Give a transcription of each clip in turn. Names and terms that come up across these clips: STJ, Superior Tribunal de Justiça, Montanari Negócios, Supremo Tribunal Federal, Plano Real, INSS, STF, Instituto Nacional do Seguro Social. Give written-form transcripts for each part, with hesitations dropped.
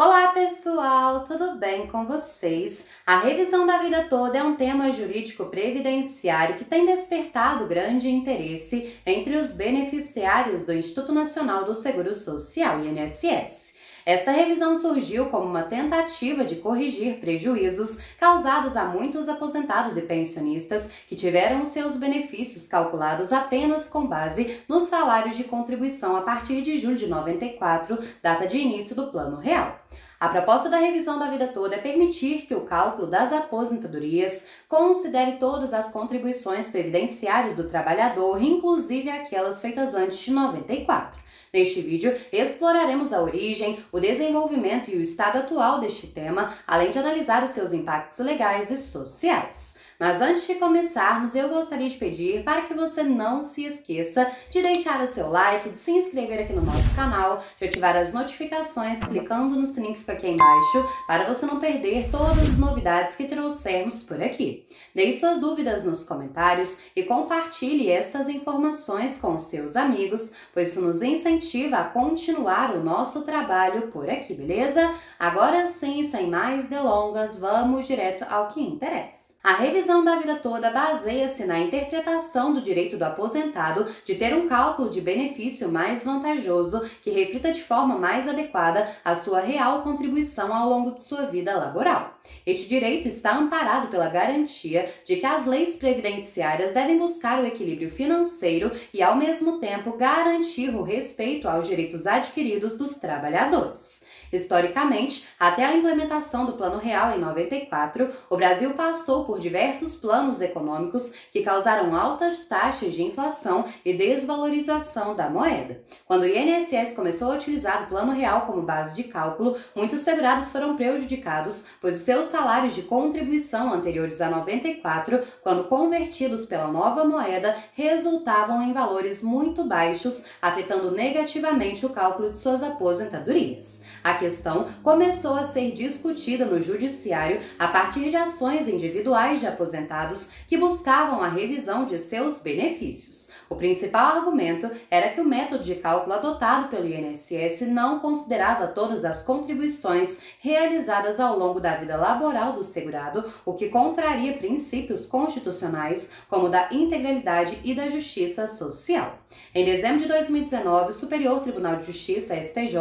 Olá pessoal, tudo bem com vocês? A revisão da vida toda é um tema jurídico previdenciário que tem despertado grande interesse entre os beneficiários do Instituto Nacional do Seguro Social, INSS. Esta revisão surgiu como uma tentativa de corrigir prejuízos causados a muitos aposentados e pensionistas que tiveram seus benefícios calculados apenas com base nos salários de contribuição a partir de julho de 94, data de início do Plano Real. A proposta da revisão da vida toda é permitir que o cálculo das aposentadorias considere todas as contribuições previdenciárias do trabalhador, inclusive aquelas feitas antes de 94. Neste vídeo, exploraremos a origem, o desenvolvimento e o estado atual deste tema, além de analisar os seus impactos legais e sociais. Mas antes de começarmos, eu gostaria de pedir para que você não se esqueça de deixar o seu like, de se inscrever aqui no nosso canal, de ativar as notificações clicando no sininho que fica aqui embaixo para você não perder todas as novidades que trouxermos por aqui. Deixe suas dúvidas nos comentários e compartilhe estas informações com seus amigos, pois isso nos incentiva a continuar o nosso trabalho por aqui, beleza? Agora sim, sem mais delongas, vamos direto ao que interessa. A revisão da vida toda baseia-se na interpretação do direito do aposentado de ter um cálculo de benefício mais vantajoso que reflita de forma mais adequada a sua real contribuição ao longo de sua vida laboral. Este direito está amparado pela garantia de que as leis previdenciárias devem buscar o equilíbrio financeiro e, ao mesmo tempo, garantir o respeito aos direitos adquiridos dos trabalhadores. Historicamente, até a implementação do Plano Real em 94, o Brasil passou por diversos planos econômicos que causaram altas taxas de inflação e desvalorização da moeda. Quando o INSS começou a utilizar o Plano Real como base de cálculo, muitos segurados foram prejudicados, pois os seus salários de contribuição anteriores a 94, quando convertidos pela nova moeda, resultavam em valores muito baixos, afetando negativamente o cálculo de suas aposentadorias. A questão começou a ser discutida no judiciário a partir de ações individuais de aposentados que buscavam a revisão de seus benefícios. O principal argumento era que o método de cálculo adotado pelo INSS não considerava todas as contribuições realizadas ao longo da vida laboral do segurado, o que contraria princípios constitucionais como da integralidade e da justiça social. Em dezembro de 2019, o Superior Tribunal de Justiça, STJ,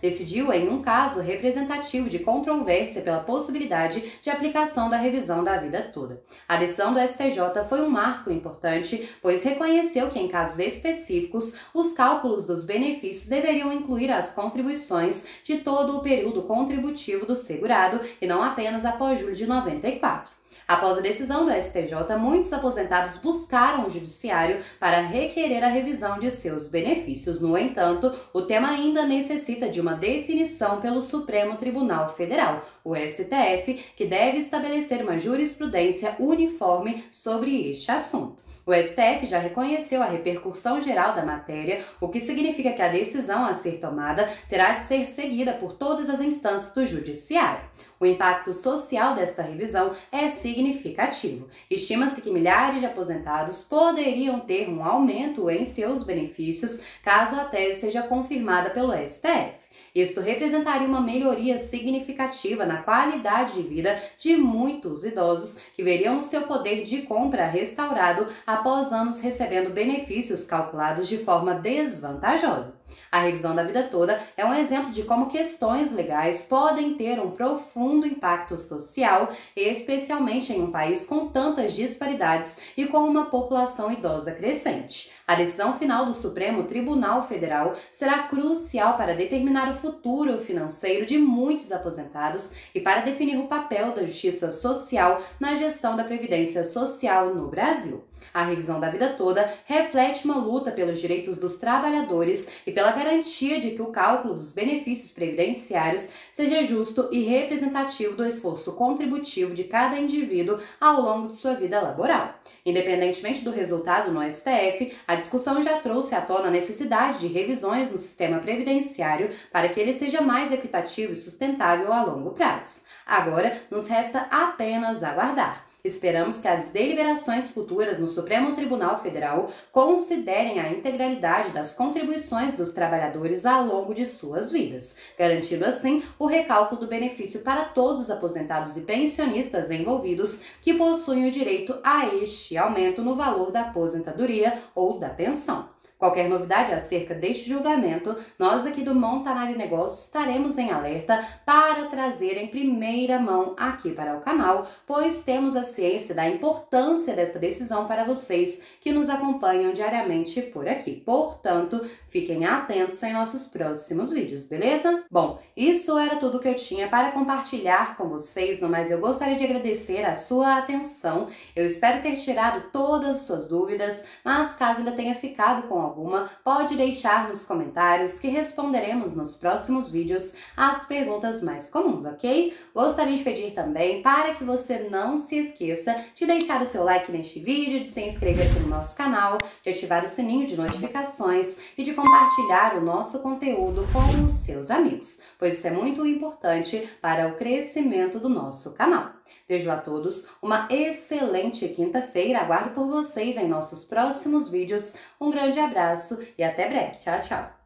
decidiu em um caso representativo de controvérsia pela possibilidade de aplicação da revisão da vida toda. A decisão do STJ foi um marco importante, pois reconheceu que em casos específicos, os cálculos dos benefícios deveriam incluir as contribuições de todo o período contributivo do segurado e não apenas após julho de 94. Após a decisão do STJ, muitos aposentados buscaram o judiciário para requerer a revisão de seus benefícios. No entanto, o tema ainda necessita de uma definição pelo Supremo Tribunal Federal, o STF, que deve estabelecer uma jurisprudência uniforme sobre este assunto. O STF já reconheceu a repercussão geral da matéria, o que significa que a decisão a ser tomada terá de ser seguida por todas as instâncias do judiciário. O impacto social desta revisão é significativo. Estima-se que milhares de aposentados poderiam ter um aumento em seus benefícios caso a tese seja confirmada pelo STF. Isto representaria uma melhoria significativa na qualidade de vida de muitos idosos que veriam seu poder de compra restaurado após anos recebendo benefícios calculados de forma desvantajosa. A revisão da vida toda é um exemplo de como questões legais podem ter um profundo impacto social, especialmente em um país com tantas disparidades e com uma população idosa crescente. A decisão final do Supremo Tribunal Federal será crucial para determinar o futuro financeiro de muitos aposentados e para definir o papel da justiça social na gestão da previdência social no Brasil. A revisão da vida toda reflete uma luta pelos direitos dos trabalhadores e pela garantia de que o cálculo dos benefícios previdenciários seja justo e representativo do esforço contributivo de cada indivíduo ao longo de sua vida laboral. Independentemente do resultado no STF, a discussão já trouxe à tona a necessidade de revisões no sistema previdenciário para que ele seja mais equitativo e sustentável a longo prazo. Agora, nos resta apenas aguardar. Esperamos que as deliberações futuras no Supremo Tribunal Federal considerem a integralidade das contribuições dos trabalhadores ao longo de suas vidas, garantindo assim o recálculo do benefício para todos os aposentados e pensionistas envolvidos que possuem o direito a este aumento no valor da aposentadoria ou da pensão. Qualquer novidade acerca deste julgamento, nós aqui do Montanari Negócios estaremos em alerta para trazer em primeira mão aqui para o canal, pois temos a ciência da importância desta decisão para vocês que nos acompanham diariamente por aqui. Portanto, fiquem atentos em nossos próximos vídeos, beleza? Bom, isso era tudo que eu tinha para compartilhar com vocês, no mais eu gostaria de agradecer a sua atenção. Eu espero ter tirado todas as suas dúvidas, mas caso ainda tenha ficado com alguma, pode deixar nos comentários que responderemos nos próximos vídeos as perguntas mais comuns, ok? Gostaria de pedir também para que você não se esqueça de deixar o seu like neste vídeo, de se inscrever aqui no nosso canal, de ativar o sininho de notificações e de compartilhar o nosso conteúdo com os seus amigos, pois isso é muito importante para o crescimento do nosso canal. Desejo a todos uma excelente quinta-feira, aguardo por vocês em nossos próximos vídeos, um grande abraço e até breve. Tchau, tchau!